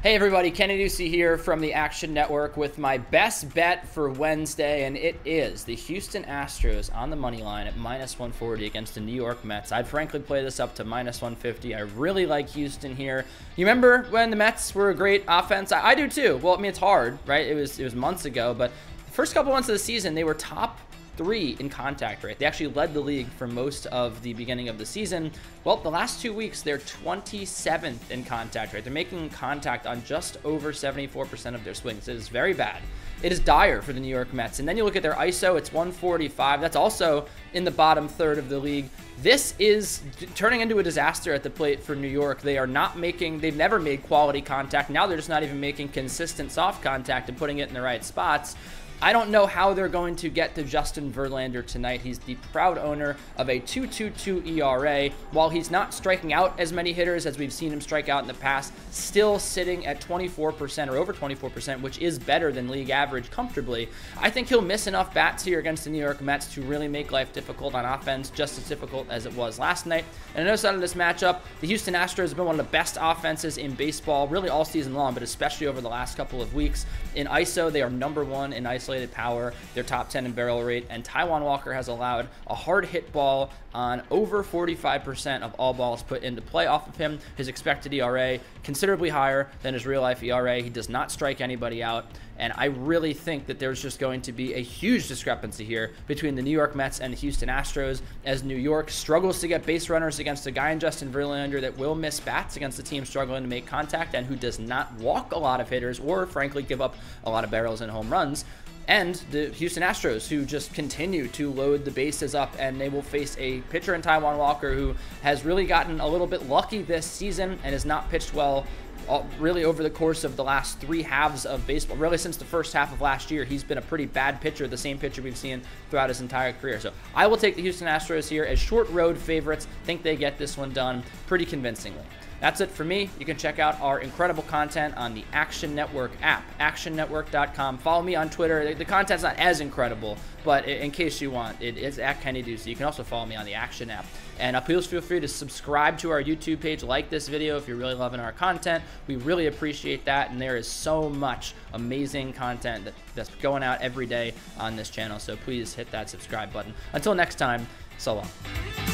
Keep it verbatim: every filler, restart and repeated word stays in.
Hey everybody, Kenny Ducey here from the Action Network with my best bet for Wednesday, and it is the Houston Astros on the money line at minus one forty against the New York Mets. I'd frankly play this up to minus one fifty. I really like Houston here. You remember when the Mets were a great offense? I, I do too. Well, I mean, it's hard, right? It was, it was months ago, but the first couple months of the season, they were top three in contact rate. They actually led the league for most of the beginning of the season. Well, the last two weeks, they're twenty-seventh in contact rate. They're making contact on just over seventy-four percent of their swings. It is very bad. It is dire for the New York Mets. And then you look at their I S O, it's one forty-five. That's also in the bottom third of the league. This is turning into a disaster at the plate for New York. They are not making, they've never made quality contact. Now they're just not even making consistent soft contact and putting it in the right spots. I don't know how they're going to get to Justin Verlander tonight. He's the proud owner of a two point two two E R A. While he's not striking out as many hitters as we've seen him strike out in the past, still sitting at twenty-four percent or over twenty-four percent, which is better than league average comfortably. I think he'll miss enough bats here against the New York Mets to really make life difficult on offense, just as difficult as it was last night. And another side of this matchup, the Houston Astros have been one of the best offenses in baseball, really all season long, but especially over the last couple of weeks. In I S O, they are number one in I S O. Power, their top ten in barrel rate, and Taiwan Walker has allowed a hard hit ball on over forty-five percent of all balls put into play off of him. His expected E R A considerably higher than his real life E R A. He does not strike anybody out, and I really think that there's just going to be a huge discrepancy here between the New York Mets and the Houston Astros, as New York struggles to get base runners against a guy in Justin Verlander that will miss bats against a team struggling to make contact and who does not walk a lot of hitters or frankly give up a lot of barrels and home runs. And the Houston Astros, who just continue to load the bases up, and they will face a pitcher in Taiwan Walker who has really gotten a little bit lucky this season and has not pitched well all, really over the course of the last three halves of baseball. Really since the first half of last year, he's been a pretty bad pitcher, the same pitcher we've seen throughout his entire career. So I will take the Houston Astros here as short road favorites. Think they get this one done pretty convincingly. That's it for me. You can check out our incredible content on the Action Network app, action network dot com. Follow me on Twitter. The content's not as incredible, but in case you want, it is at Kenny Ducey. You can also follow me on the Action app. And uh, please feel free to subscribe to our YouTube page, like this video if you're really loving our content. We really appreciate that, and there is so much amazing content that, that's going out every day on this channel. So please hit that subscribe button. Until next time, so long.